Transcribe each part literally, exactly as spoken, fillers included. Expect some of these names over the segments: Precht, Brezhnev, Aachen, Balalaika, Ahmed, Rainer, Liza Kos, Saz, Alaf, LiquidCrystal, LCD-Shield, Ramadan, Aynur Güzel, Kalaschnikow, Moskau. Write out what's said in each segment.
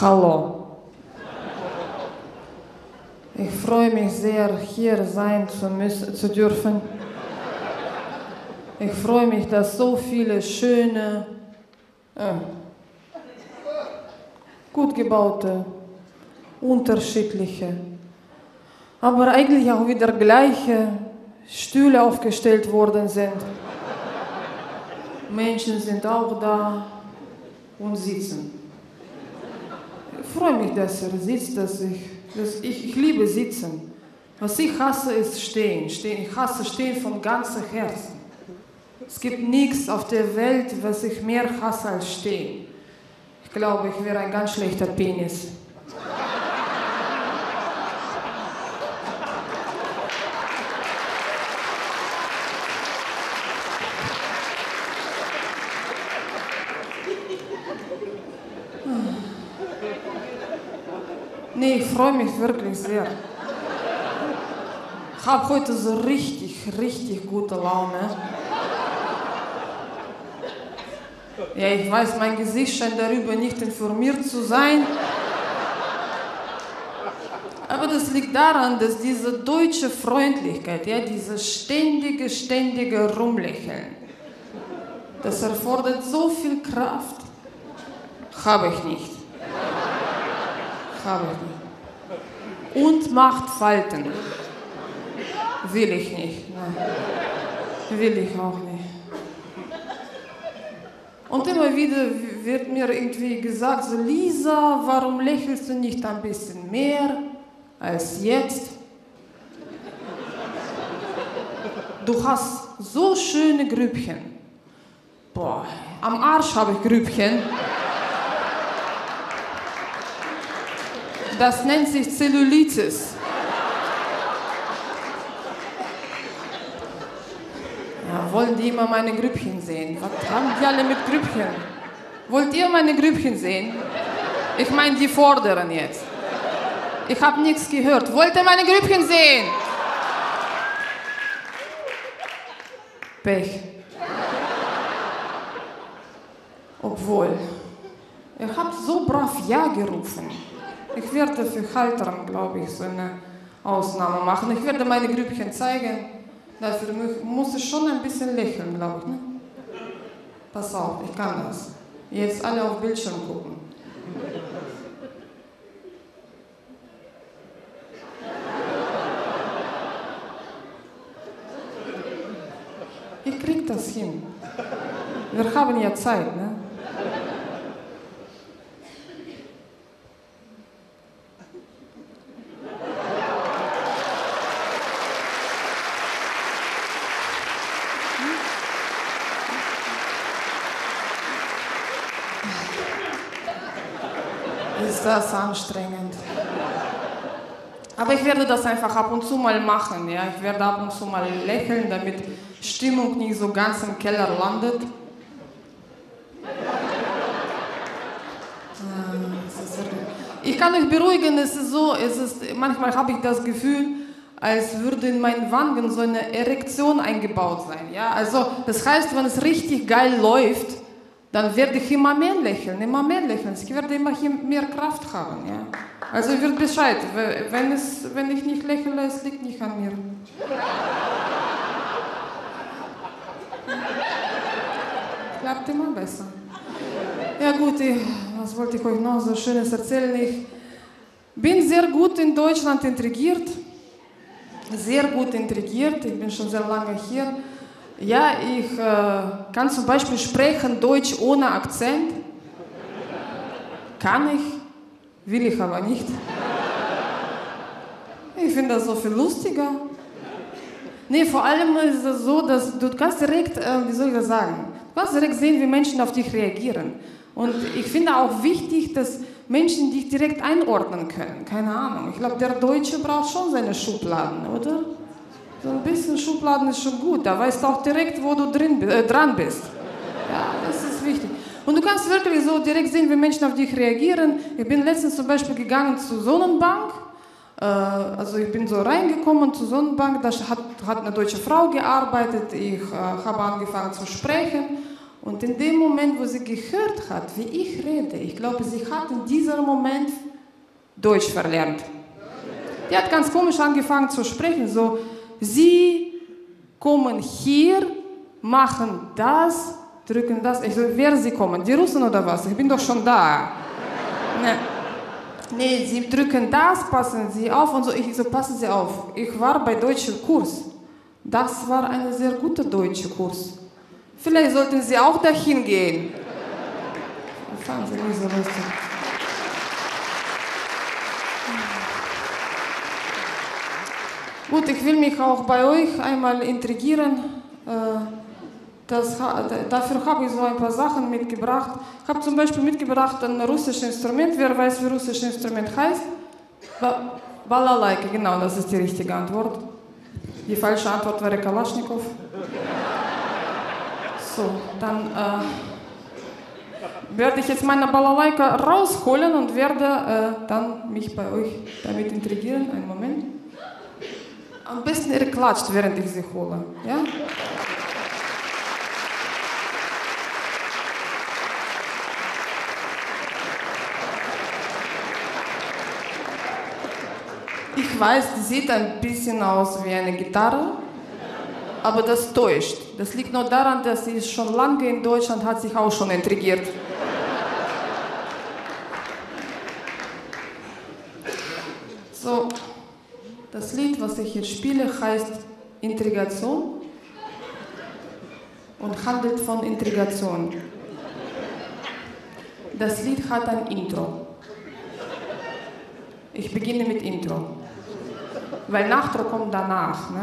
Hallo. Ich freue mich sehr, hier sein zu, müssen, zu dürfen. Ich freue mich, dass so viele schöne, äh, gut gebaute, unterschiedliche, aber eigentlich auch wieder gleiche Stühle aufgestellt worden sind. Menschen sind auch da und sitzen. Ich freue mich, dass er sitzt, dass ich, dass ich, ich liebe sitzen. Was ich hasse, ist stehen. stehen. Ich hasse stehen von ganzem Herzen. Es gibt nichts auf der Welt, was ich mehr hasse als stehen. Ich glaube, ich wäre ein ganz schlechter Penis. Nee, ich freue mich wirklich sehr. Ich habe heute so richtig, richtig gute Laune. Ja, ich weiß, mein Gesicht scheint darüber nicht informiert zu sein. Aber das liegt daran, dass diese deutsche Freundlichkeit, ja, dieses ständige, ständige Rumlächeln, das erfordert so viel Kraft. Habe ich nicht. Habe ich nicht. Und macht Falten. Will ich nicht. Nein. Will ich auch nicht. Und immer wieder wird mir irgendwie gesagt, so Lisa, warum lächelst du nicht ein bisschen mehr als jetzt? Du hast so schöne Grübchen. Boah, am Arsch habe ich Grübchen. Das nennt sich Zellulitis. Ja, wollen die immer meine Grübchen sehen? Was haben die alle mit Grübchen? Wollt ihr meine Grübchen sehen? Ich meine, die fordern jetzt. Ich habe nichts gehört. Wollt ihr meine Grübchen sehen? Pech. Obwohl, ihr habt so brav Ja gerufen. Ich werde für Haltern, glaube ich, so eine Ausnahme machen. Ich werde meine Grübchen zeigen. Dafür muss ich schon ein bisschen lächeln, glaube ich. Ne? Pass auf, ich kann das. Jetzt alle auf Bildschirm gucken. Ich krieg das hin. Wir haben ja Zeit, ne? Das ist anstrengend. Aber ich werde das einfach ab und zu mal machen. Ja? Ich werde ab und zu mal lächeln, damit die Stimmung nicht so ganz im Keller landet. Ich kann euch beruhigen, es ist so, es ist, manchmal habe ich das Gefühl, als würde in meinen Wangen so eine Erektion eingebaut sein. Ja? Also, das heißt, wenn es richtig geil läuft, dann werde ich immer mehr lächeln, immer mehr lächeln. Ich werde immer mehr Kraft haben. Ja? Also ihr wisst Bescheid, wenn, es, wenn ich nicht lächle, es liegt nicht an mir. Klappt immer besser. Ja gut, ich, was wollte ich euch noch so Schönes erzählen? Ich bin sehr gut in Deutschland integriert. Sehr gut integriert, ich bin schon sehr lange hier. Ja, ich äh, kann zum Beispiel sprechen Deutsch ohne Akzent. Kann ich, will ich aber nicht. Ich finde das so viel lustiger. Nee, vor allem ist es so, dass du kannst direkt, äh, wie soll ich das sagen, du kannst direkt sehen, wie Menschen auf dich reagieren. Und ich finde auch wichtig, dass Menschen dich direkt einordnen können. Keine Ahnung, ich glaube, der Deutsche braucht schon seine Schubladen, oder? So ein bisschen Schubladen ist schon gut, da weißt du auch direkt, wo du drin, äh, dran bist. Ja, das ist wichtig. Und du kannst wirklich so direkt sehen, wie Menschen auf dich reagieren. Ich bin letztens zum Beispiel gegangen zur Sonnenbank. Äh, also ich bin so reingekommen zur Sonnenbank, da hat, hat eine deutsche Frau gearbeitet. Ich äh, habe angefangen zu sprechen Und in dem Moment, wo sie gehört hat, wie ich rede, ich glaube, sie hat in diesem Moment Deutsch verlernt. Die hat ganz komisch angefangen zu sprechen, so, sie kommen hier, machen das, drücken das. Ich so, wer sie kommen, die Russen oder was? Ich bin doch schon da. Nee, nee, sie drücken das, passen sie auf und so. Ich so, passen sie auf. Ich war bei deutschen Kurs. Das war ein sehr guter deutscher Kurs. Vielleicht sollten Sie auch dahin gehen. Gut, ich will mich auch bei euch einmal integrieren. Das, dafür habe ich so ein paar Sachen mitgebracht. Ich habe zum Beispiel mitgebracht ein russisches Instrument. Wer weiß, wie russisches Instrument heißt? Balalaika, genau, das ist die richtige Antwort. Die falsche Antwort wäre Kalaschnikow. So, dann äh, werde ich jetzt meine Balalaika rausholen und werde äh, dann mich bei euch damit integrieren. Einen Moment. Am besten ihr klatscht, während ich sie hole. Ja? Ich weiß, die sieht ein bisschen aus wie eine Gitarre, aber das täuscht. Das liegt nur daran, dass sie schon lange in Deutschland hat, sich auch schon integriert. So, das Lied, was ich hier spiele, heißt Integration und handelt von Integration. Das Lied hat ein Intro. Ich beginne mit Intro, weil Nachtro kommt danach. Ne?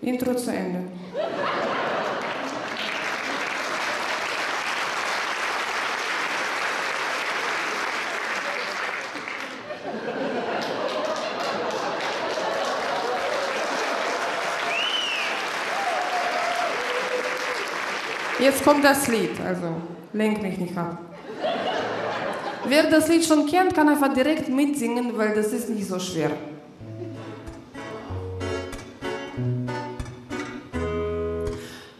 Intro zu Ende. Jetzt kommt das Lied, also lenk mich nicht ab. Wer das Lied schon kennt, kann einfach direkt mitsingen, weil das ist nicht so schwer.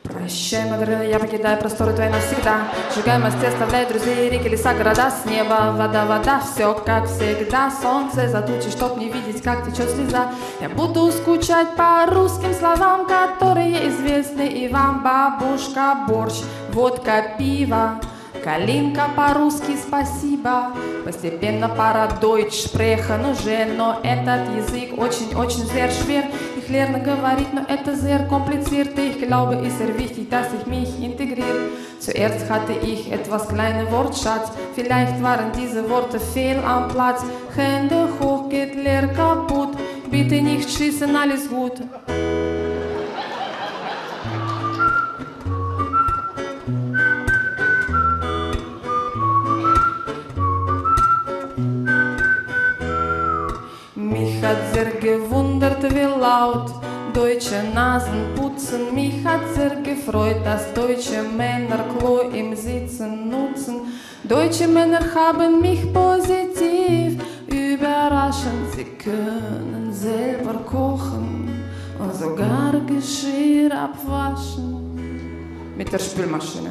Прощай, Мадрина, я покидаю просторы твои навсегда. Сжигай мосты, оставляй друзей, реки, леса, города, с неба, вода, вода, все как всегда. Солнце за тучи, чтоб не видеть, как течет слеза. Я буду скучать по русским словам, которые известны и вам. Бабушка, борщ, водка, пиво, калинка по-русски, спасибо. Постепенно пара дойч шпрехен уже, но этот язык очень-очень sehr schwer. Ich lerne говорить, но это sehr kompliziert. Ich glaube, es ist wichtig, dass ich mich integriere. Zuerst hatte ich etwas kleinen Wortschatz. Vielleicht waren diese Worte fehl am Platz. Hände hoch, geht leer kaputt. Bitte nicht schießen, alles gut. Mich hat sehr gewundert, wie laut deutsche Nasen putzen. Mich hat sehr gefreut, dass deutsche Männer Klo im Sitzen nutzen. Deutsche Männer haben mich positiv überraschend. Sie können selber kochen und sogar Geschirr abwaschen. Mit der Spülmaschine.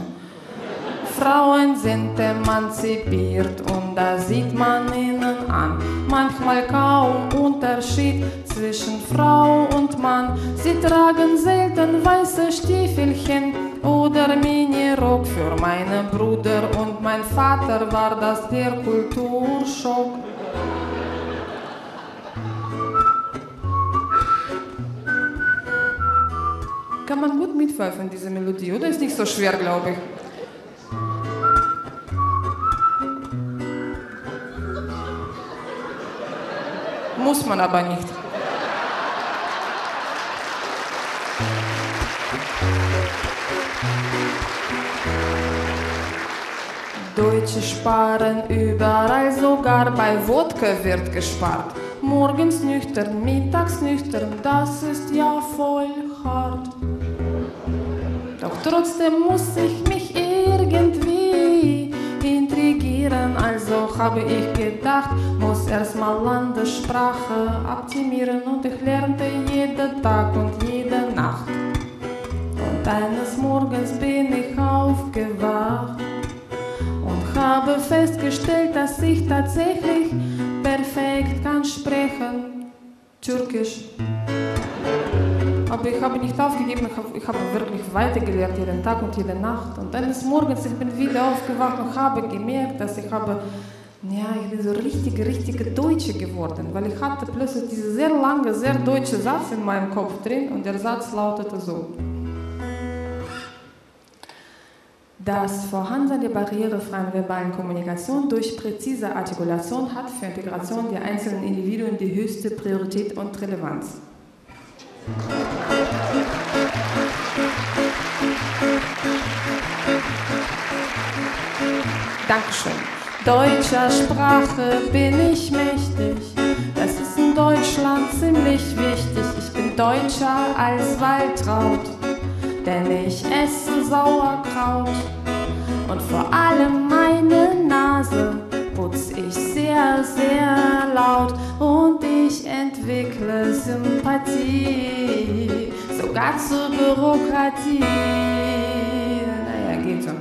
Frauen sind emanzipiert und das sieht man ihnen an. Manchmal kaum Unterschied zwischen Frau und Mann. Sie tragen selten weiße Stiefelchen oder Minirock. Für meine Brüder und mein Vater war das der Kulturschock. Kann man gut mitpfeifen, diese Melodie, oder? Ist nicht so schwer, glaube ich. Muss man aber nicht. Deutsche sparen überall, sogar bei Wodka wird gespart. Morgens nüchtern, mittags nüchtern, das ist ja voll hart. Doch trotzdem muss ich mich irgendwie intrigieren. Also habe ich gedacht, muss erstmal Landessprache optimieren. Und ich lernte jeden Tag und jede Nacht. Und eines Morgens bin ich aufgewacht und habe festgestellt, dass ich tatsächlich perfekt kann sprechen Türkisch. Aber ich habe nicht aufgegeben, ich habe, ich habe wirklich weitergelernt, jeden Tag und jede Nacht. Und eines Morgens, ich bin wieder aufgewacht und habe gemerkt, dass ich habe, ja, ich bin so richtige, richtige Deutsche geworden. Weil ich hatte plötzlich diesen sehr lange, sehr deutsche Satz in meinem Kopf drin und der Satz lautete so. Das Vorhandeln der barrierefreien verbalen Kommunikation durch präzise Artikulation hat für Integration der einzelnen Individuen die höchste Priorität und Relevanz. Dankeschön. Deutscher Sprache bin ich mächtig. Das ist in Deutschland ziemlich wichtig. Ich bin deutscher als Waldraut, denn ich esse Sauerkraut. Und vor allem meine Nase putze ich sehr, sehr laut. Und ich entwickle Sympathie, sogar zur Bürokratie. Naja, geht schon.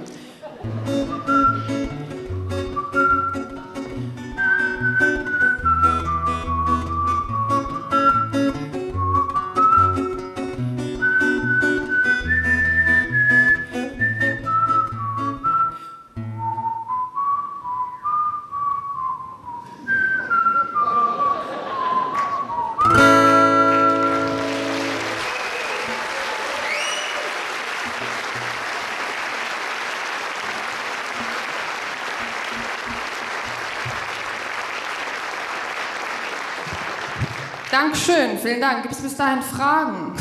Dankeschön, vielen Dank. Gibt es bis dahin Fragen?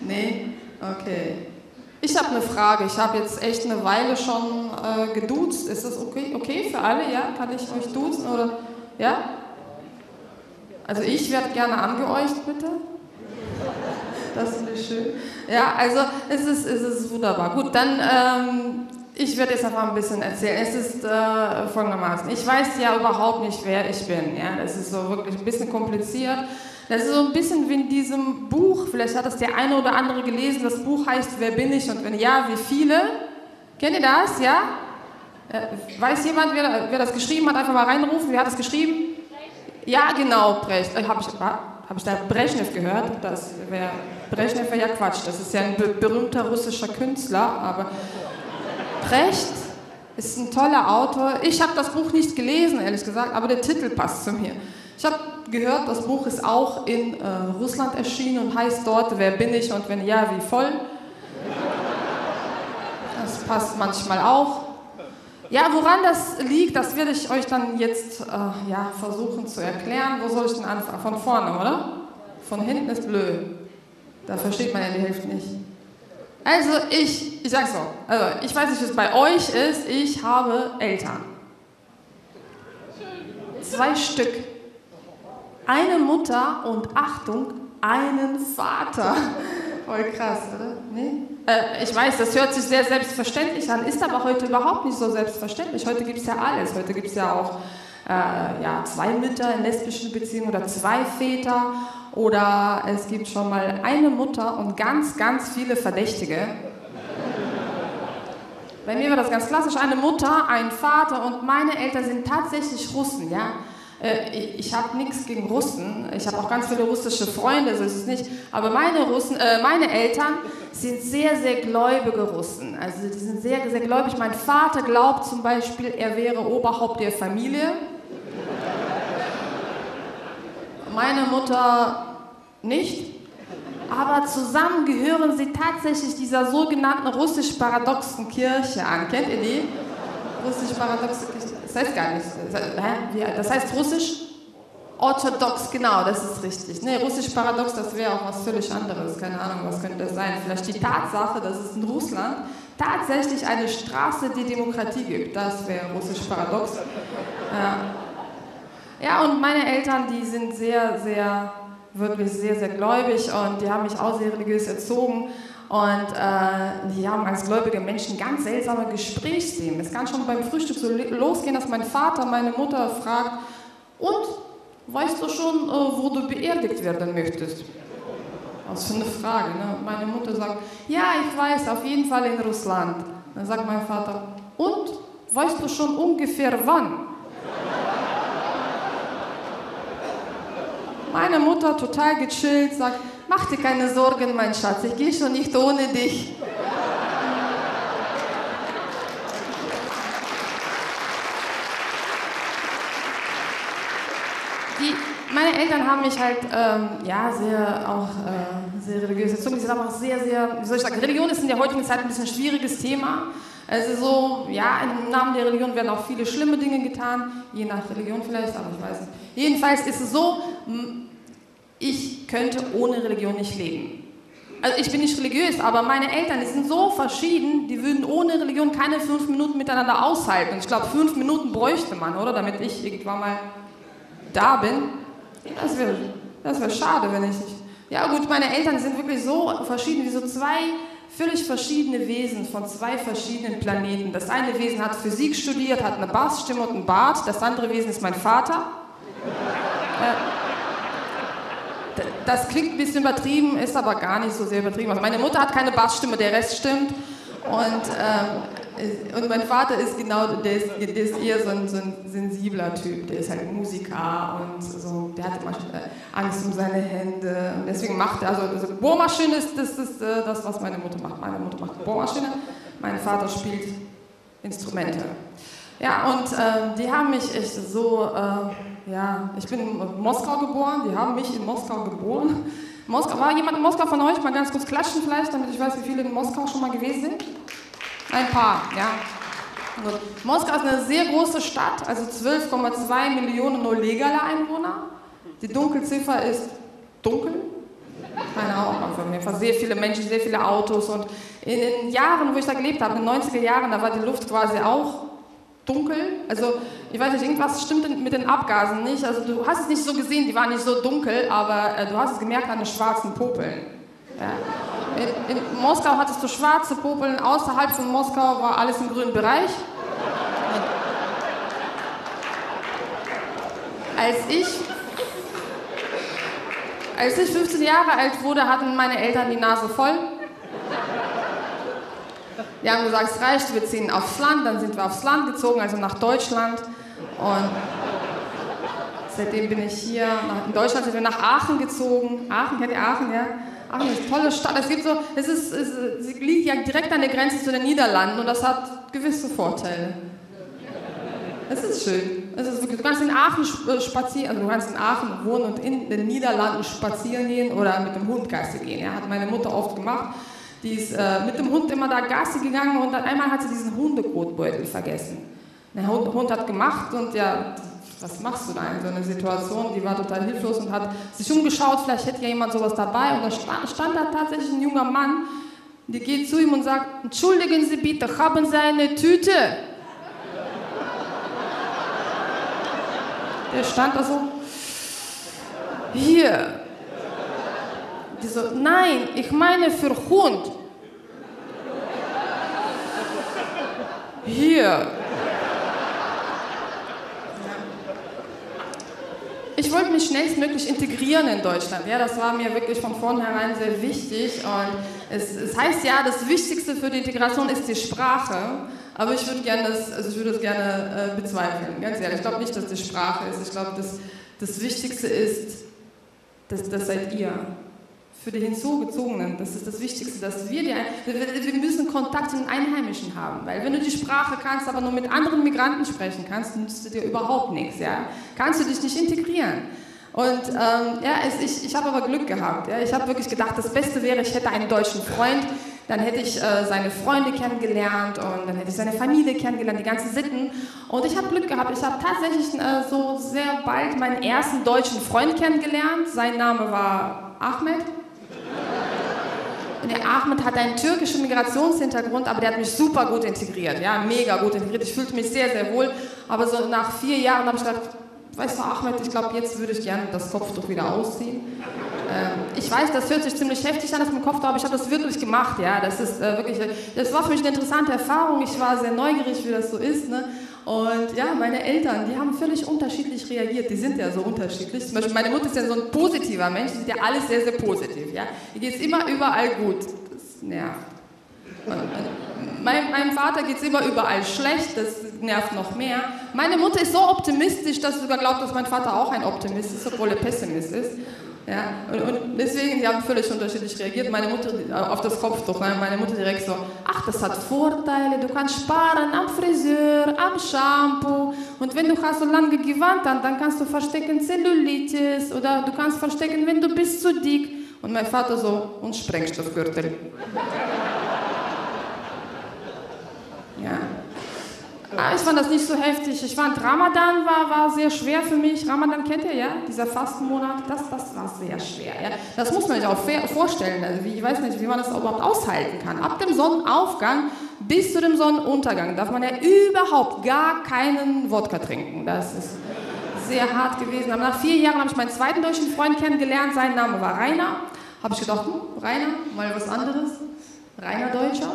Nee? Okay. Ich habe eine Frage. Ich habe jetzt echt eine Weile schon äh, geduzt. Ist das okay? Okay für alle? Ja? Kann ich euch duzen? Oder? Ja? Also ich werde gerne angeäucht, bitte. Das finde ich schön. Ja, also es ist, es ist wunderbar. Gut, dann... Ähm, Ich werde jetzt einfach ein bisschen erzählen. Es ist äh, folgendermaßen. Ich weiß ja überhaupt nicht, wer ich bin. Ja? Das ist so wirklich ein bisschen kompliziert. Das ist so ein bisschen wie in diesem Buch. Vielleicht hat das der eine oder andere gelesen. Das Buch heißt Wer bin ich? Und wenn ja, wie viele? Kennt ihr das? Ja? Äh, weiß jemand, wer, wer das geschrieben hat? Einfach mal reinrufen. Wer hat das geschrieben? Precht. Ja, genau, Precht. Äh, Habe ich, hab ich da Brezhnev gehört? Das wär, Brezhnev wäre ja Quatsch. Das ist ja ein be- berühmter russischer Künstler. Aber... Precht ist ein toller Autor. Ich habe das Buch nicht gelesen, ehrlich gesagt, aber der Titel passt zu mir. Ich habe gehört, das Buch ist auch in äh, Russland erschienen und heißt dort Wer bin ich und wenn ja, wie voll. Das passt manchmal auch. Ja, woran das liegt, das werde ich euch dann jetzt äh, ja, versuchen zu erklären. Wo soll ich denn anfangen? Von vorne, oder? Von hinten ist blöd. Da versteht man ja die Hälfte nicht. Also ich, ich sag's so, also ich weiß nicht, wie es bei euch ist, ich habe Eltern. Zwei Stück. Eine Mutter und Achtung, einen Vater. Voll krass, oder? Nee? Äh, ich weiß, das hört sich sehr selbstverständlich an, ist aber heute überhaupt nicht so selbstverständlich. Heute gibt's ja alles, heute gibt's ja auch äh, ja, zwei Mütter in lesbischen Beziehungen oder zwei Väter. Oder es gibt schon mal eine Mutter und ganz, ganz viele Verdächtige. Bei mir war das ganz klassisch, eine Mutter, ein Vater und meine Eltern sind tatsächlich Russen, ja. Ich habe nichts gegen Russen, ich habe auch ganz viele russische Freunde, so ist es nicht. Aber meine, Russen, äh, meine Eltern sind sehr, sehr gläubige Russen. Also die sind sehr, sehr gläubig. Mein Vater glaubt zum Beispiel, er wäre Oberhaupt der Familie. Meine Mutter nicht, aber zusammen gehören sie tatsächlich dieser sogenannten russisch-paradoxen Kirche an. Kennt ihr die? Russisch-paradoxe Kirche, das heißt gar nicht, das heißt russisch-orthodox, genau, das ist richtig. Ne, russisch-paradox, das wäre auch was völlig anderes, keine Ahnung, was könnte das sein. Vielleicht die Tatsache, dass es in Russland tatsächlich eine Straße die Demokratie gibt, das wäre russisch-paradox. Ja. Ja, und meine Eltern, die sind sehr, sehr, wirklich sehr, sehr gläubig und die haben mich auch sehr religiös erzogen. und äh, die haben als gläubige Menschen ganz seltsame Gesprächsthemen. Es kann schon beim Frühstück so losgehen, dass mein Vater meine Mutter fragt, und weißt du schon, äh, wo du beerdigt werden möchtest? Was für eine Frage, ne? Meine Mutter sagt, ja, ich weiß, auf jeden Fall in Russland. Dann sagt mein Vater, und weißt du schon ungefähr wann? Meine Mutter, total gechillt, sagt, mach dir keine Sorgen, mein Schatz, ich gehe schon nicht ohne dich. Die, meine Eltern haben mich halt, ähm, ja, sehr, auch äh, sehr religiös erzogen. Sie sind aber auch sehr, sehr, wie soll ich sagen, Religion ist in der heutigen Zeit ein bisschen schwieriges Thema. Also so, ja, im Namen der Religion werden auch viele schlimme Dinge getan, je nach Religion vielleicht, aber ich weiß nicht. Jedenfalls ist es so, ich könnte ohne Religion nicht leben. Also ich bin nicht religiös, aber meine Eltern, die sind so verschieden, die würden ohne Religion keine fünf Minuten miteinander aushalten. Und ich glaube, fünf Minuten bräuchte man, oder? Damit ich irgendwann mal da bin. Das wäre das wär schade, wenn ich nicht... Ja gut, meine Eltern sind wirklich so verschieden, wie so zwei... völlig verschiedene Wesen von zwei verschiedenen Planeten. Das eine Wesen hat Physik studiert, hat eine Bassstimme und einen Bart. Das andere Wesen ist mein Vater. Das klingt ein bisschen übertrieben, ist aber gar nicht so sehr übertrieben. Also meine Mutter hat keine Bassstimme, der Rest stimmt. Und, ähm, und mein Vater ist genau, der ist, der ist eher so ein, so ein sensibler Typ. Der ist halt Musiker und so. Der hat immer Angst um seine Hände. Und deswegen macht er, also, also Bohrmaschine ist das, ist das, was meine Mutter macht. Meine Mutter macht Bohrmaschine, mein Vater spielt Instrumente. Ja, und äh, die haben mich echt so, äh, ja, ich bin in Moskau geboren, die haben mich in Moskau geboren. Moskau, war jemand in Moskau von euch? Mal ganz kurz klatschen vielleicht, damit ich weiß, wie viele in Moskau schon mal gewesen sind. Ein paar, ja. Also, Moskau ist eine sehr große Stadt, also zwölf Komma zwei Millionen Olegala-Einwohner. Die Dunkelziffer ist dunkel. Keine Ahnung, auf jeden Fall sehr viele Menschen, sehr viele Autos. Und in den Jahren, wo ich da gelebt habe, in den neunziger Jahren, da war die Luft quasi auch dunkel, also ich weiß nicht, irgendwas stimmt mit den Abgasen nicht, also du hast es nicht so gesehen, die waren nicht so dunkel, aber äh, du hast es gemerkt an den schwarzen Popeln. Ja. In, in Moskau hattest du schwarze Popeln, außerhalb von Moskau war alles im grünen Bereich. Als ich, als ich fünfzehn Jahre alt wurde, hatten meine Eltern die Nase voll. Die haben gesagt, es reicht, wir ziehen aufs Land, dann sind wir aufs Land gezogen, also nach Deutschland. Und seitdem bin ich hier, in Deutschland sind wir nach Aachen gezogen. Aachen, kennt ihr Aachen, ja? Aachen ist eine tolle Stadt, es gibt so, es ist, es, sie liegt ja direkt an der Grenze zu den Niederlanden und das hat gewisse Vorteile. Es ist schön, es ist wirklich, du kannst in Aachen spazieren, also du kannst in Aachen wohnen und in den Niederlanden spazieren gehen oder mit dem Hund Gassi gehen, ja, hat meine Mutter oft gemacht. Die ist äh, mit dem Hund immer da Gassi gegangen und dann einmal hat sie diesen Hundekotbeutel vergessen. Der Hund, Hund hat gemacht und ja, was machst du da in so einer Situation? Die war total hilflos und hat sich umgeschaut, vielleicht hätte ja jemand sowas dabei. Und da stand, stand da tatsächlich ein junger Mann, der geht zu ihm und sagt, entschuldigen Sie bitte, haben Sie eine Tüte? Der stand da so, hier. Die so, nein, ich meine für Hund. Hier. Ich wollte mich schnellstmöglich integrieren in Deutschland. Ja, das war mir wirklich von vornherein sehr wichtig. Und es, es heißt ja, das Wichtigste für die Integration ist die Sprache. Aber ich würde gerne das, also ich würde das gerne äh, bezweifeln. Ganz ehrlich, ich glaube nicht, dass die Sprache ist. Ich glaube, das, das Wichtigste ist, das, das seid ihr. Für die Hinzugezogenen, das ist das Wichtigste, dass wir, die, wir müssen Kontakt mit Einheimischen haben, weil wenn du die Sprache kannst, aber nur mit anderen Migranten sprechen kannst, nützt du dir überhaupt nichts, ja? Kannst du dich nicht integrieren. Und ähm, ja, es, ich, ich habe aber Glück gehabt, ja? Ich habe wirklich gedacht, das Beste wäre, ich hätte einen deutschen Freund, dann hätte ich äh, seine Freunde kennengelernt und dann hätte ich seine Familie kennengelernt, die ganzen Sitten. Und ich habe Glück gehabt, ich habe tatsächlich äh, so sehr bald meinen ersten deutschen Freund kennengelernt, sein Name war Ahmed. Der Ahmed hat einen türkischen Migrationshintergrund, aber der hat mich super gut integriert, ja, mega gut integriert. Ich fühlte mich sehr, sehr wohl, aber so nach vier Jahren habe ich gedacht, weißt du, Ahmed, ich glaube, jetzt würde ich gerne das Kopftuch wieder ausziehen. Ähm, ich weiß, das hört sich ziemlich heftig an, das mit dem Kopftuch, aber ich habe das wirklich gemacht, ja. Das ist äh, wirklich, das war für mich eine interessante Erfahrung. Ich war sehr neugierig, wie das so ist, ne? Und ja, meine Eltern, die haben völlig unterschiedlich reagiert. Die sind ja so unterschiedlich. Zum Beispiel meine Mutter ist ja so ein positiver Mensch. Die sieht ja alles sehr, sehr positiv, ja. Ihr geht es immer überall gut. Das nervt. Mein, meinem Vater geht es immer überall schlecht, das nervt noch mehr. Meine Mutter ist so optimistisch, dass sie sogar glaubt, dass mein Vater auch ein Optimist ist, obwohl er Pessimist ist. Ja, und, und deswegen, die haben völlig unterschiedlich reagiert. Meine Mutter auf das Kopftuch, meine Mutter direkt so, ach, das hat Vorteile, du kannst sparen am Friseur, am Shampoo. Und wenn du hast so lange gewandt, dann, dann kannst du verstecken Zellulitis oder du kannst verstecken, wenn du bist zu dick. Und mein Vater so, und Sprengstoffgürtel. Ja. Aber ich fand das nicht so heftig. Ich fand, Ramadan war, war sehr schwer für mich. Ramadan kennt ihr, ja? Dieser Fastenmonat, das, das war sehr schwer. Ja? Das muss man sich auch vorstellen. Also ich weiß nicht, wie man das überhaupt aushalten kann. Ab dem Sonnenaufgang bis zu dem Sonnenuntergang darf man ja überhaupt gar keinen Wodka trinken. Das ist sehr hart gewesen. Aber nach vier Jahren habe ich meinen zweiten deutschen Freund kennengelernt. Sein Name war Rainer. Habe ich gedacht, hm, Rainer, mal was anderes. Rainer Deutscher.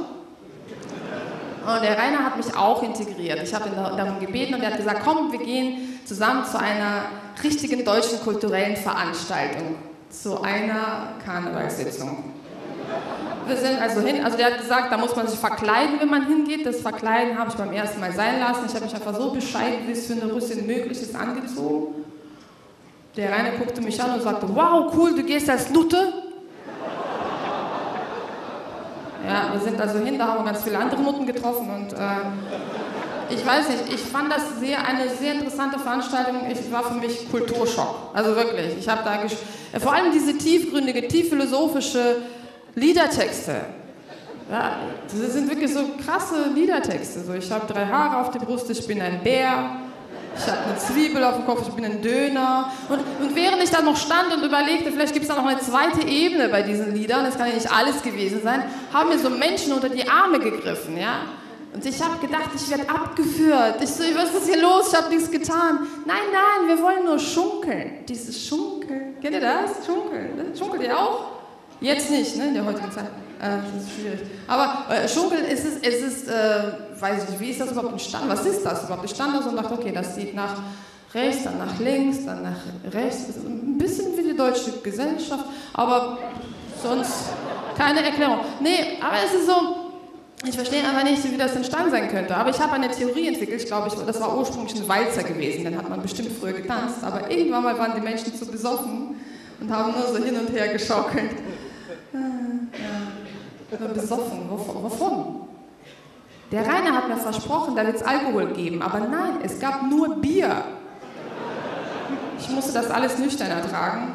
Und der Rainer hat mich auch integriert. Ich habe ihn darum gebeten und er hat gesagt, komm, wir gehen zusammen zu einer richtigen deutschen kulturellen Veranstaltung. Zu einer Karnevalssitzung. Wir sind also hin, also der hat gesagt, da muss man sich verkleiden, wenn man hingeht. Das Verkleiden habe ich beim ersten Mal sein lassen. Ich habe mich einfach so bescheiden, wie es für eine Russin möglich ist, angezogen. Der Rainer guckte mich an und sagte, wow, cool, du gehst als Nutte. Ja, wir sind also hin, da haben wir ganz viele andere Nutten getroffen und äh, ich weiß nicht, ich fand das sehr, eine sehr interessante Veranstaltung. Es war für mich Kulturschock, also wirklich. Ich habe da gesch- vor allem diese tiefgründige, tiefphilosophische Liedertexte. Ja, das sind wirklich so krasse Liedertexte. So, ich habe drei Haare auf der Brust, ich bin ein Bär. Ich habe eine Zwiebel auf dem Kopf, ich bin ein Döner. Und, und während ich da noch stand und überlegte, vielleicht gibt es da noch eine zweite Ebene bei diesen Liedern, das kann ja nicht alles gewesen sein, haben mir so Menschen unter die Arme gegriffen, ja. Und ich habe gedacht, ich werde abgeführt. Ich so, was ist hier los? Ich habe nichts getan. Nein, nein, wir wollen nur schunkeln. Dieses Schunkeln, kennt ihr das? Schunkeln, ne? Schunkelt ihr auch? Jetzt nicht, ne, in der heutigen Zeit. Äh, das ist schwierig. Aber äh, Schunkeln, es ist, es ist äh, weiß ich nicht, wie ist das überhaupt entstanden? Was ist das überhaupt? Ich stand da so und dachte, okay, das sieht nach rechts, dann nach links, dann nach rechts. Das ist ein bisschen wie die deutsche Gesellschaft, aber sonst keine Erklärung. Nee, aber es ist so, ich verstehe einfach nicht, wie das entstanden sein könnte. Aber ich habe eine Theorie entwickelt, ich glaube, das war ursprünglich ein Walzer gewesen, den hat man bestimmt früher getanzt, aber irgendwann mal waren die Menschen zu besoffen und haben nur so hin und her geschaukelt. Ja. Besoffen, wovon? Der Rainer hat mir versprochen, da wird es Alkohol geben, aber nein, es gab nur Bier. Ich musste das alles nüchtern ertragen.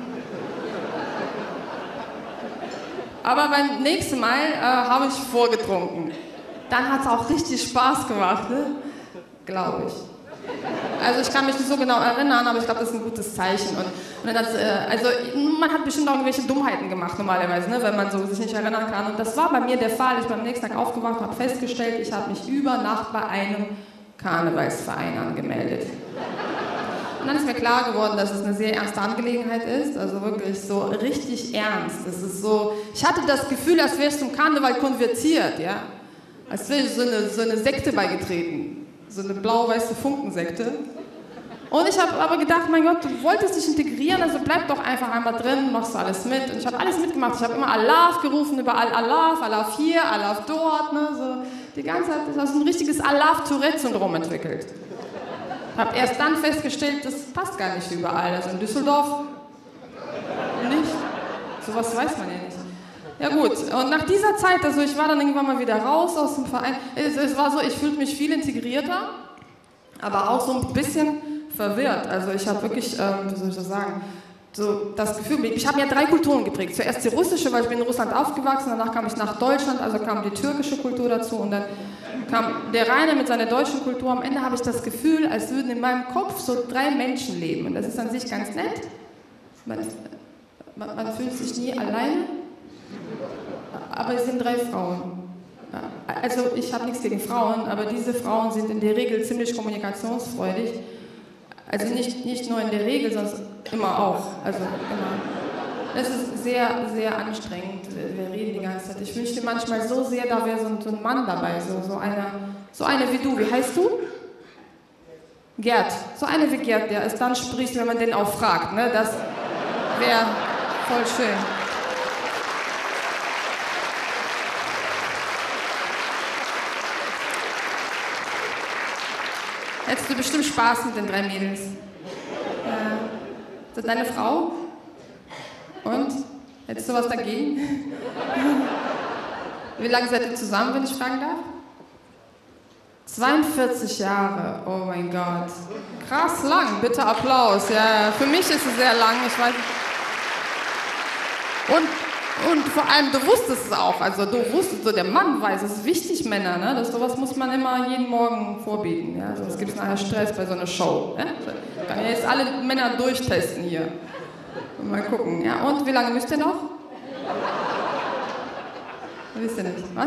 Aber beim nächsten Mal äh, habe ich vorgetrunken. Dann hat es auch richtig Spaß gemacht, ne? Glaube ich. Also ich kann mich nicht so genau erinnern, aber ich glaube, das ist ein gutes Zeichen. Und, und das, äh, also man hat bestimmt auch irgendwelche Dummheiten gemacht normalerweise, ne, wenn man so sich nicht erinnern kann. Und das war bei mir der Fall. Ich bin am nächsten Tag aufgewacht und habe festgestellt, ich habe mich über Nacht bei einem Karnevalsverein angemeldet. Und dann ist mir klar geworden, dass es eine sehr ernste Angelegenheit ist. Also wirklich so richtig ernst. Es ist so, ich hatte das Gefühl, als wäre ich zum Karneval konvertiert, ja, als wäre ich so eine, so eine Sekte beigetreten. So eine blau-weiße Funkensekte. Und ich habe aber gedacht, mein Gott, du wolltest dich integrieren, also bleib doch einfach einmal drin, machst du alles mit. Und ich habe alles mitgemacht. Ich habe immer Alaf gerufen, überall Alaf, Alaf hier, Alaf dort. Ne? So die ganze Zeit, ich habe so ein richtiges Alaf-Tourette-Syndrom entwickelt. Ich habe erst dann festgestellt, das passt gar nicht überall. Also in Düsseldorf nicht. Sowas weiß man ja nicht. Ja gut, und nach dieser Zeit, also ich war dann irgendwann mal wieder raus aus dem Verein, es, es war so, ich fühlte mich viel integrierter, aber auch so ein bisschen verwirrt. Also ich habe wirklich, ähm, wie soll ich das sagen, so das Gefühl, ich habe ja drei Kulturen geprägt. Zuerst die russische, weil ich bin in Russland aufgewachsen, danach kam ich nach Deutschland, also kam die türkische Kultur dazu und dann kam der Rainer mit seiner deutschen Kultur. Am Ende habe ich das Gefühl, als würden in meinem Kopf so drei Menschen leben und das ist an sich ganz nett. Man, man, man fühlt sich nie alleine. Aber es sind drei Frauen. Also ich habe nichts gegen Frauen, aber diese Frauen sind in der Regel ziemlich kommunikationsfreudig. Also nicht, nicht nur in der Regel, sondern immer auch. Also immer. Es ist sehr, sehr anstrengend. Wir reden die ganze Zeit. Ich wünschte manchmal so sehr, da wäre so ein, so ein Mann dabei, so, so einer so eine wie du. Wie heißt du? Gerd. So eine wie Gerd, der es dann spricht, wenn man den auch fragt. Ne? Das wäre voll schön. Hättest du bestimmt Spaß mit den drei Mädels. Äh, deine Frau? Und? Hättest du was dagegen? Wie lange seid ihr zusammen, wenn ich fragen darf? zweiundvierzig Jahre, oh mein Gott. Krass lang, bitte Applaus. Ja, für mich ist es sehr lang, ich weiß nicht. Und Und vor allem, du wusstest es auch, also du wusstest, so der Mann weiß, es ist wichtig, Männer, ne? Das, sowas muss man immer jeden Morgen vorbeten, ja? Sonst gibt es nachher Stress bei so einer Show. Ne? Ich kann ja jetzt alle Männer durchtesten hier. Mal gucken, ja, und wie lange müsst ihr noch? Wisst ihr nicht, was?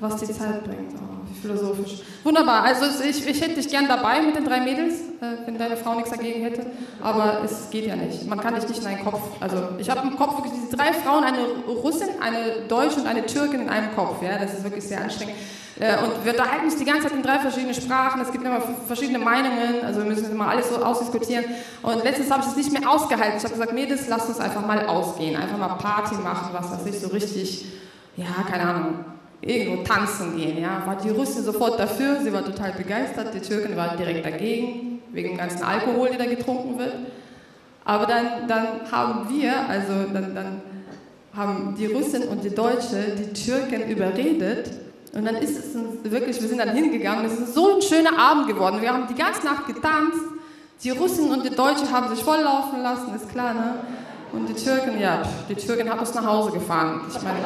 Was die Zeit bringt, oh, philosophisch. Wunderbar, also ich, ich hätte dich gern dabei mit den drei Mädels, äh, wenn deine Frau nichts dagegen hätte, aber es geht ja nicht. Man kann dich nicht in einen Kopf, also ich habe im Kopf wirklich diese drei Frauen, eine Russin, eine Deutsche und eine Türkin in einem Kopf, ja, das ist wirklich sehr anstrengend. Äh, und wir unterhalten uns die ganze Zeit in drei verschiedenen Sprachen, es gibt immer verschiedene Meinungen, also wir müssen immer alles so ausdiskutieren. Und letztens habe ich es nicht mehr ausgehalten, ich habe gesagt, Mädels, lasst uns einfach mal ausgehen, einfach mal Party machen, was weiß ich, so richtig, ja, keine Ahnung. Irgendwo tanzen gehen, ja, war die Russin sofort dafür, sie war total begeistert, die Türken waren direkt dagegen, wegen dem ganzen Alkohol, der da getrunken wird. Aber dann, dann haben wir, also dann, dann haben die Russin und die Deutsche die Türken überredet und dann ist es wirklich, wir sind dann hingegangen, es ist so ein schöner Abend geworden, wir haben die ganze Nacht getanzt, die Russen und die Deutschen haben sich volllaufen lassen, ist klar, ne? Und die Türken, ja, die Türken haben uns nach Hause gefahren, ich meine...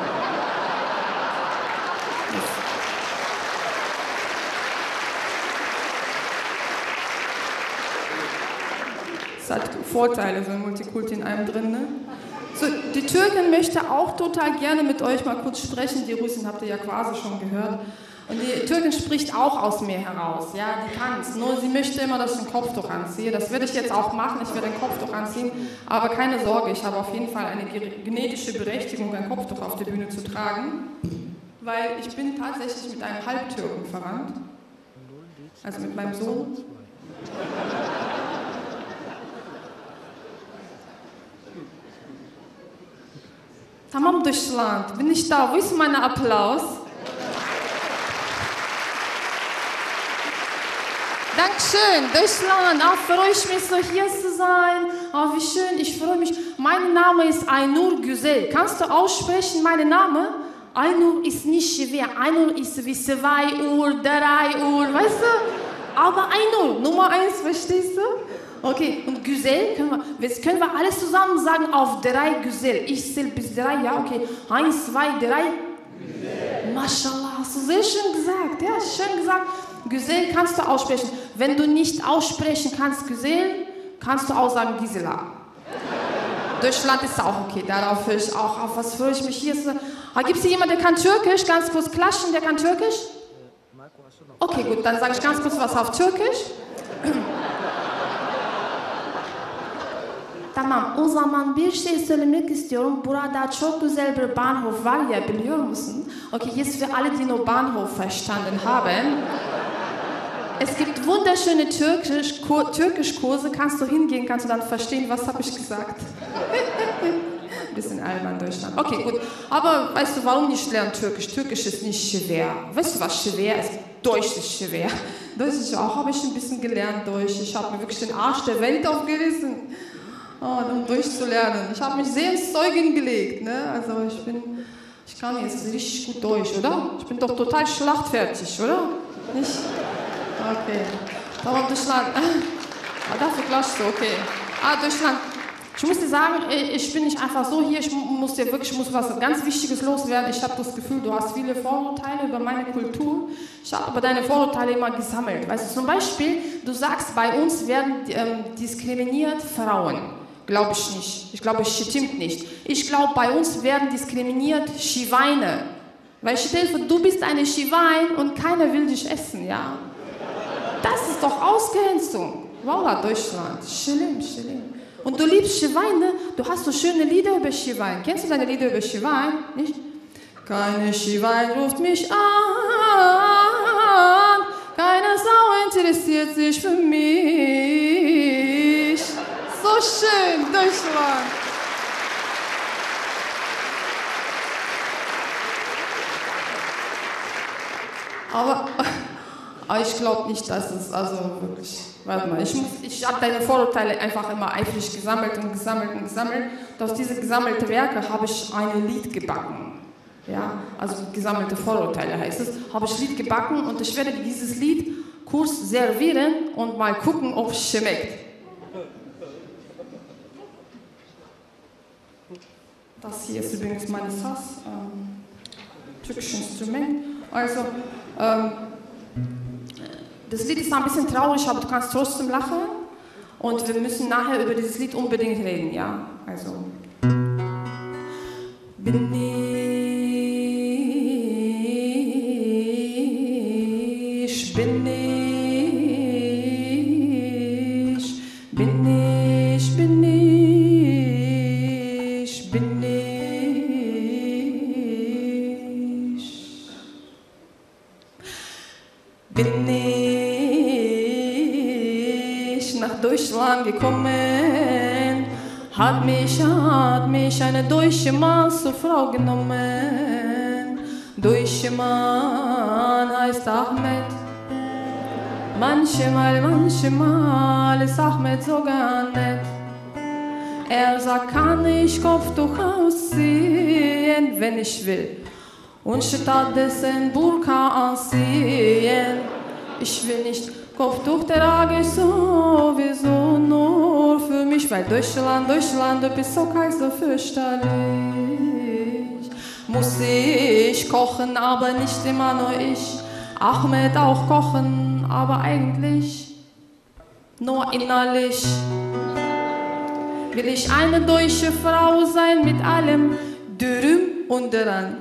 Es hat Vorteile, so ein Multikulti in einem drin, ne? So, die Türkin möchte auch total gerne mit euch mal kurz sprechen, die Russin habt ihr ja quasi schon gehört. Und die Türkin spricht auch aus mir heraus, ja, die kann es, nur sie möchte immer, dass ich den Kopftuch anziehe. Das werde ich jetzt auch machen, ich werde den Kopftuch anziehen, aber keine Sorge, ich habe auf jeden Fall eine genetische Berechtigung, ein Kopftuch auf der Bühne zu tragen. Weil ich bin tatsächlich mit einem Halbtürken verwandt, also mit meinem Sohn. Tamam Deutschland, bin ich da, wo ist mein Applaus? Dankeschön, Deutschland, auch freue ich mich, so hier zu sein. Oh, wie schön, ich freue mich. Mein Name ist Aynur Güzel. Kannst du aussprechen, meinen Namen? Aynur ist nicht schwer, Aynur ist wie zwei Uhr, drei Uhr, weißt du? Aber Aynur, Nummer eins, verstehst du? Okay, und Güzel, können wir, jetzt können wir alles zusammen sagen auf drei Güzel. Ich zähle bis drei, ja, okay. Eins, zwei, drei. Güzel. Mashallah, hast du sehr schön gesagt, ja, schön gesagt. Güzel kannst du aussprechen. Wenn du nicht aussprechen kannst, Güzel, kannst du auch sagen Gisela. Deutschland ist auch okay, darauf höre ich auch auf. Was freue ich mich hier? Gibt es hier jemanden, der kann Türkisch? Ganz kurz klatschen, der kann Türkisch? Okay, gut, dann sage ich ganz kurz was auf Türkisch. Tamam, o zaman bir şey söylemek istiyorum. Burada çok güzel bir Bahnhof var ya, biliyor musun? Okay, jetzt für alle, die nur Bahnhof verstanden haben. Es gibt wunderschöne Türkischkurse, kannst du hingehen, kannst du dann verstehen, was habe ich gesagt. Ein bisschen albern Deutschland. Okay, gut. Aber weißt du, warum nicht lernen Türkisch? Türkisch ist nicht schwer. Weißt du, was schwer ist? Deutsch ist schwer. Deutsch ist auch, habe ich ein bisschen gelernt, Deutsch. Ich habe mir wirklich den Arsch der Welt aufgerissen, oh, um Deutsch zu lernen. Ich habe mich sehr ins Zeug hingelegt, ne? Also ich bin, ich kann jetzt richtig gut Deutsch, oder? Ich bin doch total schlachtfertig, oder? Nicht? Okay. Warum Deutschland? Ah, dafür klatschst du, okay. Ah, Deutschland. Ich muss dir sagen, ich bin nicht einfach so hier, ich muss dir wirklich, ich muss was ganz Wichtiges loswerden. Ich habe das Gefühl, du hast viele Vorurteile über meine Kultur. Ich habe aber deine Vorurteile immer gesammelt. Weißt du, zum Beispiel, du sagst, bei uns werden ähm, diskriminiert Frauen. Glaube ich nicht. Ich glaube, es stimmt nicht. Ich glaube, bei uns werden diskriminiert Schiweine. Weil stell dir vor, du bist eine Schiwein und keiner will dich essen, ja. Das ist doch Ausgrenzung. Wallah, Deutschland, schlimm, schlimm. Und du liebst Schiwein, ne? Du hast so schöne Lieder über Schiwein. Kennst du seine Lieder über Schiwein? Nicht? Keine Schiwein ruft mich an, keine Sau interessiert sich für mich. So schön, Deutschland. Aber ich glaube nicht, dass es, also wirklich, warte mal, ich, ich habe deine Vorurteile einfach immer eifrig gesammelt und gesammelt und gesammelt. Und aus diesen gesammelten Werken habe ich ein Lied gebacken. Ja, also gesammelte Vorurteile heißt es. Habe ich Lied gebacken und ich werde dieses Lied kurz servieren und mal gucken, ob es schmeckt. Das hier ist übrigens meine Saz, ähm, türkisches Instrument. Also, ähm, das Lied ist ein bisschen traurig, aber du kannst trotzdem lachen. Und wir müssen nachher über dieses Lied unbedingt reden, ja? Also. Bin ich, bin ich, bin ich, bin ich, bin ich, bin ich nach Deutschland gekommen. Hat mich, hat mich eine deutsche Mann zur Frau genommen. Deutsche Mann heißt Ahmed. Manchmal, manchmal ist Ahmed sogar nett. Er sagt, kann ich Kopftuch ausziehen, wenn ich will. Und stattdessen Burka anziehen. Ich will nicht Kopftuch trage ich sowieso nur für mich, weil Deutschland, Deutschland, du bist so kalt, so fürchterlich. Muss ich kochen, aber nicht immer nur ich. Ahmed auch kochen, aber eigentlich nur innerlich. Will ich eine deutsche Frau sein mit allem Dürüm und Dran.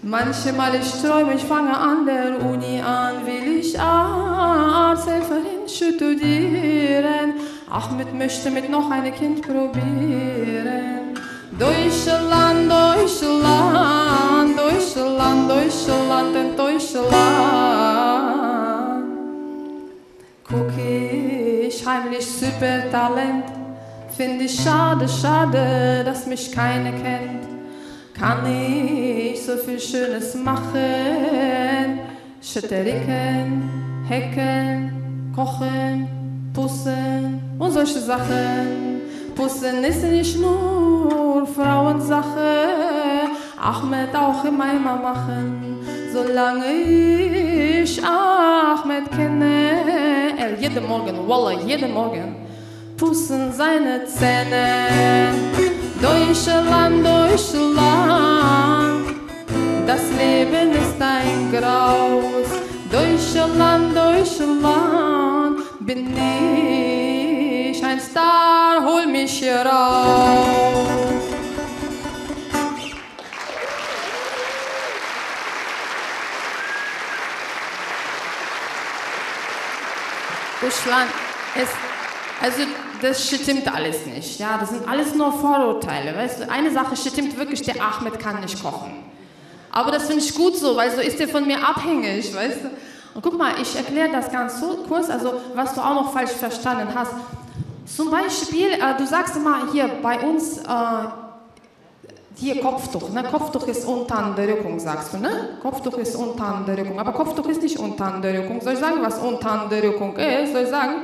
Manchmal ich träume, ich fange an der Uni an, will ich Arzthelferin studieren. Ahmed möchte mit noch ein Kind probieren. Deutschland, Deutschland, Deutschland, Deutschland, in Deutschland. Guck ich heimlich super Talent, finde ich schade, schade, dass mich keiner kennt. Kann ich so viel Schönes machen, schüttericken, hecken, kochen, pussen und solche Sachen. Pussen ist nicht nur Frauensache, Ahmed auch immer, immer machen. Solange ich Ahmed kenne, er jeden Morgen, Wallah, jeden Morgen, pussen seine Zähne. Deutschland, Deutschland, das Leben ist ein Graus. Deutschland, Deutschland, bin ich ein Star, hol mich hier raus. Deutschland ist, also das stimmt alles nicht, ja, das sind alles nur Vorurteile, weißt du, eine Sache stimmt wirklich, der Ahmed kann nicht kochen. Aber das finde ich gut so, weil so ist der von mir abhängig, weißt du. Und guck mal, ich erkläre das ganz so kurz, also was du auch noch falsch verstanden hast. Zum Beispiel, äh, du sagst immer hier bei uns, äh, hier Kopftuch, ne? Kopftuch ist Unterdrückung, sagst du, ne? Kopftuch ist Unterdrückung, aber Kopftuch ist nicht Unterdrückung. Soll ich sagen, was Unterdrückung ist? Soll ich sagen?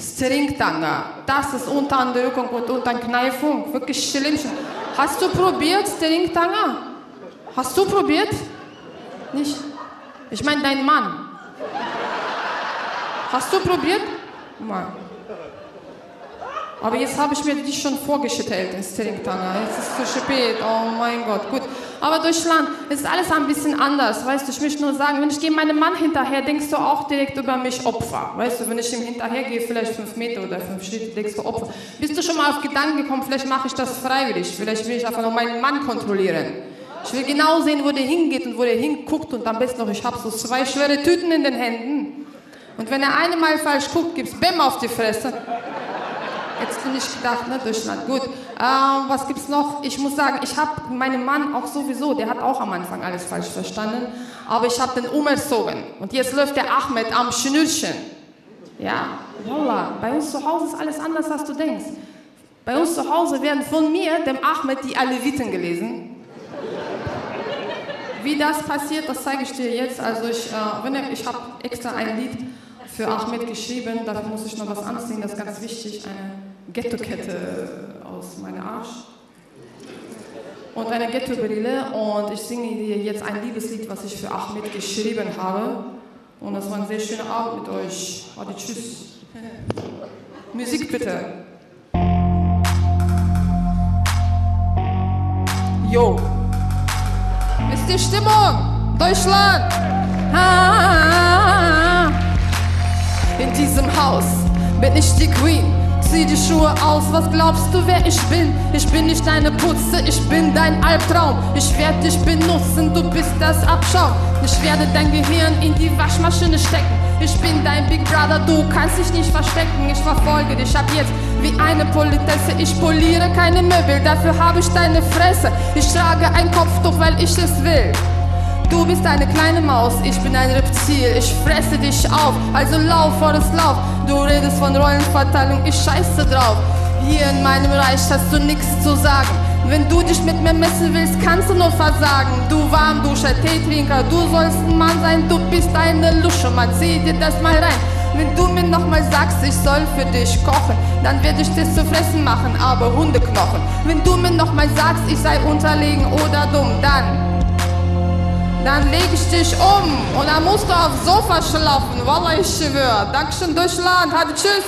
Stringtanger, das ist Unterdrückung und Unterkneifung, wirklich schlimm. Hast du probiert, Stringtanger? Hast du probiert? Nicht? Ich meine, dein Mann. Hast du probiert? Mann. Aber jetzt habe ich mir dich schon vorgestellt, in Stringtanger. Jetzt ist es zu spät, oh mein Gott, gut. Aber Deutschland ist alles ein bisschen anders, weißt du, ich möchte nur sagen, wenn ich gehe meinem Mann hinterher, denkst du auch direkt über mich Opfer, weißt du, wenn ich ihm hinterher gehe, vielleicht fünf Meter oder fünf Schritte, denkst du Opfer. Bist du schon mal auf Gedanken gekommen, vielleicht mache ich das freiwillig, vielleicht will ich einfach nur meinen Mann kontrollieren. Ich will genau sehen, wo der hingeht und wo der hinguckt und am besten noch, ich habe so zwei schwere Tüten in den Händen. Und wenn er einmal falsch guckt, gibt's Bäm auf die Fresse. Hättest du nicht gedacht, ne, Deutschland. Gut, ähm, was gibt's noch? Ich muss sagen, ich habe meinen Mann auch sowieso, der hat auch am Anfang alles falsch verstanden, aber ich habe den umerzogen. Und jetzt läuft der Ahmed am Schnürchen. Ja, Wallah, bei uns zu Hause ist alles anders, als du denkst. Bei uns zu Hause werden von mir, dem Ahmed, die Aleviten gelesen. Wie das passiert, das zeige ich dir jetzt. Also ich, äh, wenn er, ich habe extra ein Lied für Ahmed geschrieben, da muss ich noch was anziehen, das ist ganz wichtig, eine Ghetto-Kette aus meinem Arsch und eine Ghetto-Brille, und ich singe dir jetzt ein Liebeslied, was ich für Ahmed geschrieben habe, und das war ein sehr schöner Abend mit euch. Warte, tschüss. Musik bitte. Yo. Ist die Stimmung? Deutschland! Ah, in diesem Haus bin ich die Queen. Zieh die Schuhe aus, was glaubst du, wer ich bin? Ich bin nicht deine Putze, ich bin dein Albtraum. Ich werde dich benutzen, du bist das Abschaum. Ich werde dein Gehirn in die Waschmaschine stecken. Ich bin dein Big Brother, du kannst dich nicht verstecken. Ich verfolge dich ab jetzt wie eine Politesse. Ich poliere keine Möbel, dafür habe ich deine Fresse. Ich trage ein Kopftuch, weil ich es will. Du bist eine kleine Maus, ich bin ein Reptil. Ich fresse dich auf, also lauf, Forrest, lauf. Du redest von Rollenverteilung, ich scheiße drauf. Hier in meinem Reich hast du nichts zu sagen. Wenn du dich mit mir messen willst, kannst du nur versagen. Du Warmduscher, Teetrinker, du sollst ein Mann sein. Du bist eine Lusche, man zieh dir das mal rein. Wenn du mir nochmal sagst, ich soll für dich kochen, dann werde ich das zu fressen machen, aber Hundeknochen. Wenn du mir nochmal sagst, ich sei unterlegen oder dumm, dann... dann leg ich dich um und dann musst du aufs Sofa schlafen. Wallah, ich schwöre. Dankeschön, Deutschland. Hadi, tschüss.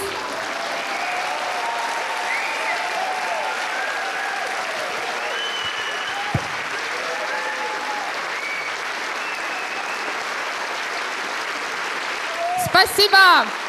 Спасибо.